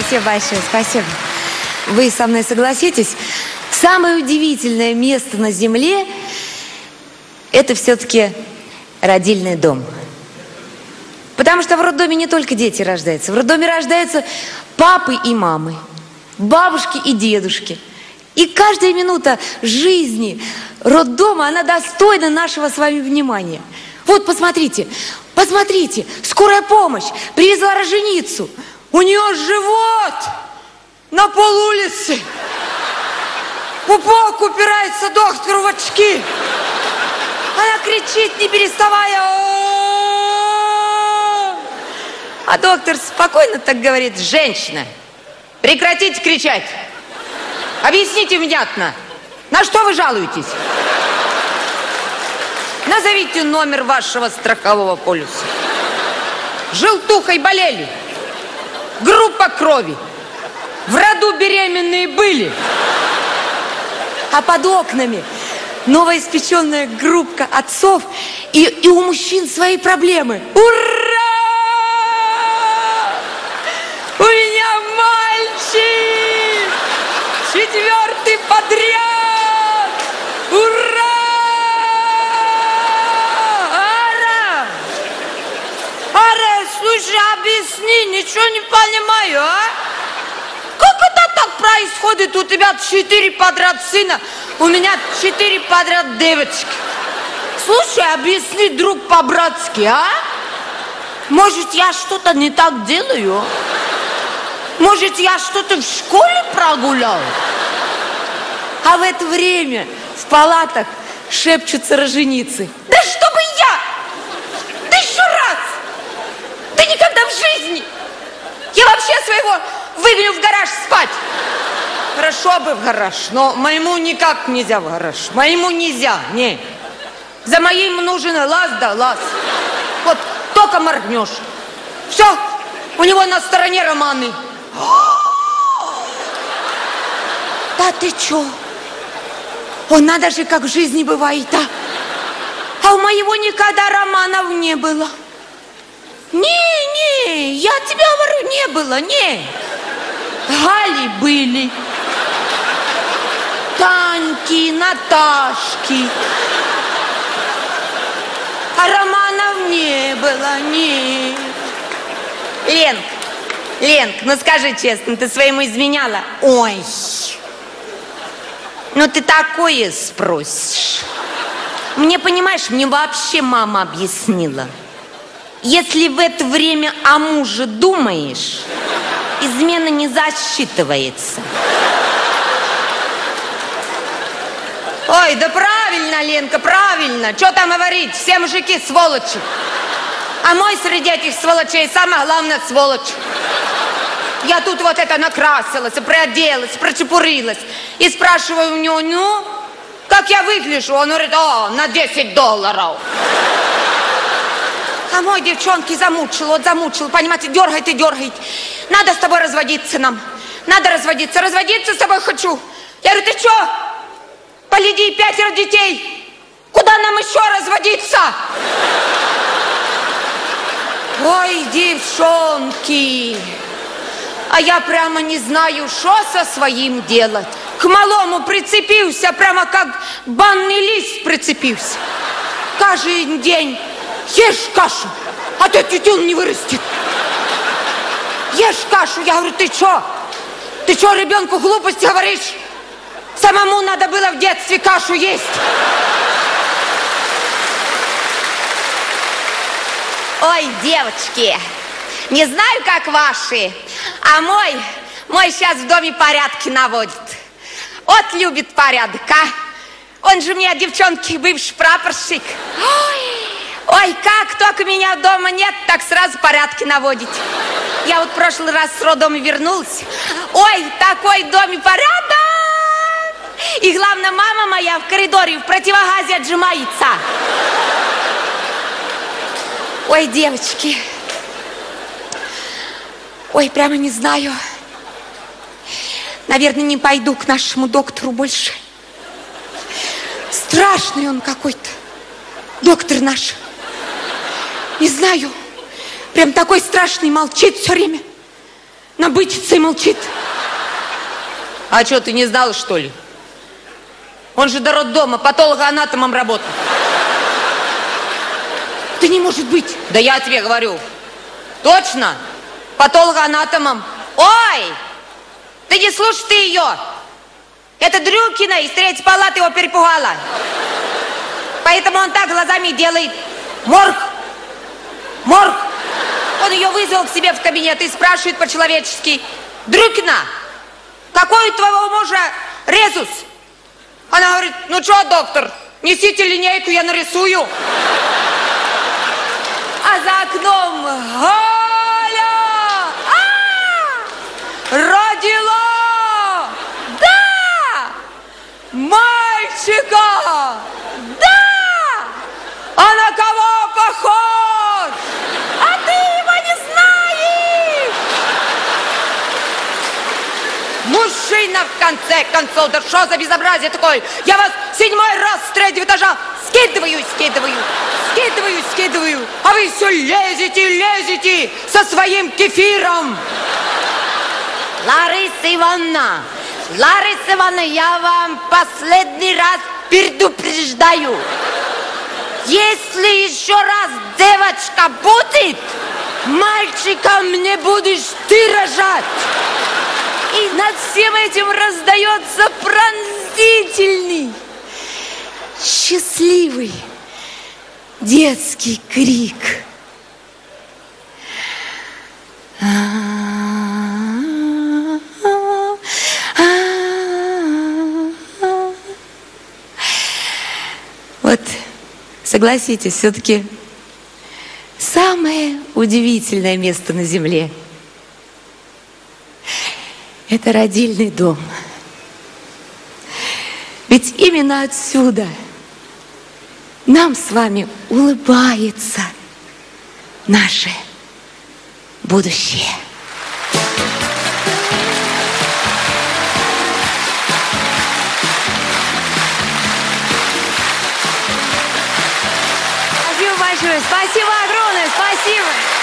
Спасибо большое, спасибо. Вы со мной согласитесь, самое удивительное место на Земле – это все-таки родильный дом. Потому что в роддоме не только дети рождаются, в роддоме рождаются папы и мамы, бабушки и дедушки. И каждая минута жизни роддома, она достойна нашего с вами внимания. Вот посмотрите, посмотрите, скорая помощь привезла роженицу, у нее живот на полулице, пупок упирается доктору в очки, она кричит, не переставая, а доктор спокойно так говорит: женщина, прекратите кричать. Объясните внятно, на что вы жалуетесь? Назовите номер вашего страхового полюса. Желтухой болели. Группа крови. В роду беременные были. А под окнами новоиспеченная группа отцов и у мужчин свои проблемы. Ура! У меня мальчик! Четвертый подряд! Ура! Ара! Ара, слушай, объясни, ничего не понимаю, а? Как это так происходит? У тебя 4 подряд сына, у меня 4 подряд девочки. Слушай, объясни, друг, по-братски, а? Может, я что-то не так делаю? Может, я что-то в школе прогулял? А в это время в палатах шепчутся роженицы. Да чтобы я! Да еще раз! Да никогда в жизни! Я вообще своего выгоню в гараж спать! Хорошо бы в гараж, но моему никак нельзя в гараж. Моему нельзя, не. За моим нужен лаз да лаз. Вот только моргнешь. Все, у него на стороне романы. Да ты чё? Она даже как в жизни бывает, да? А у моего никогда романов не было. Не, я тебя говорю, не было, не. Гали были. Таньки, Наташки. А романов не было, не. Ленк, ну скажи честно, ты своему изменяла? Ой. Ну ты такое спросишь. Мне, понимаешь, мне вообще мама объяснила. Если в это время о муже думаешь, измена не засчитывается. Ой, да правильно, Ленка, правильно. Что там говорить? Все мужики сволочи. А мой среди этих сволочей самое главное сволочь. Я тут вот это накрасилась, приоделась, прочепурилась. И спрашиваю у него, ну, как я выгляжу? Он говорит, о, на 10 долларов. А мой девчонки замучил, вот замучил, понимаете, дергает и дергает. Надо с тобой разводиться нам. Надо разводиться, разводиться с тобой хочу. Я говорю, ты что? Погляди, 5 детей. Куда нам еще разводиться? Ой, девчонки. А я прямо не знаю, что со своим делать. К малому прицепился, прямо как банный лист прицепился. Каждый день ешь кашу, а то тютюн не вырастет. Ешь кашу. Я говорю, ты чё? Ты чё ребенку глупости говоришь? Самому надо было в детстве кашу есть. Ой, девочки, не знаю, как ваши, а мой сейчас в доме порядки наводит. От любит порядок, а? Он же у меня, девчонки, бывший прапорщик. Ой, как только меня дома нет, так сразу порядки наводит. Я вот в прошлый раз с роддома вернулась. Ой, такой в доме порядок! И главное, мама моя в коридоре в противогазе отжимается. Ой, девочки. Ой, прямо не знаю. Наверное, не пойду к нашему доктору больше. Страшный он какой-то. Доктор наш. Не знаю. Прям такой страшный, молчит все время. набычится и молчит. А что, ты не знала, что ли? Он же до роддома патологоанатомом работал. Ты не может быть. Да я тебе говорю. Точно? Патологоанатомом. Ой! Ты не слушай ты ее. Это Дрюкина из 3-й палаты его перепугала. Поэтому он так глазами делает. Морг! Морг! Он ее вызвал к себе в кабинет и спрашивает по-человечески. Дрюкина, какой у твоего мужа резус? Она говорит, ну что, доктор, несите линейку, я нарисую. А за окном Галя! Родила! Да! Мальчика! Да! А на кого похож? А ты его не знаешь! Мужчина, в конце концов, да что за безобразие такое? Я вас 7-й раз с 3-го этажа скидываю. А вы все лезете со своим кефиром. Лариса Ивановна, я вам последний раз предупреждаю. Если еще раз девочка будет, мальчиком не будешь ты рожать. И над всем этим раздается пронзительный, счастливый детский крик. Вот, согласитесь, все-таки самое удивительное место на земле – это родильный дом. Ведь именно отсюда нам с вами улыбается наше будущее. Спасибо большое, спасибо огромное, спасибо.